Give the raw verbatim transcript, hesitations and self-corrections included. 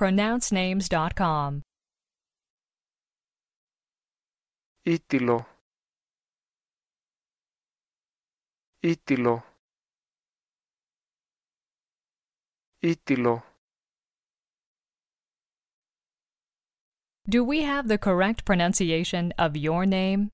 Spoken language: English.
pronounce names dot com. Oitylo, Oitylo, Oitylo. Do we have the correct pronunciation of your name?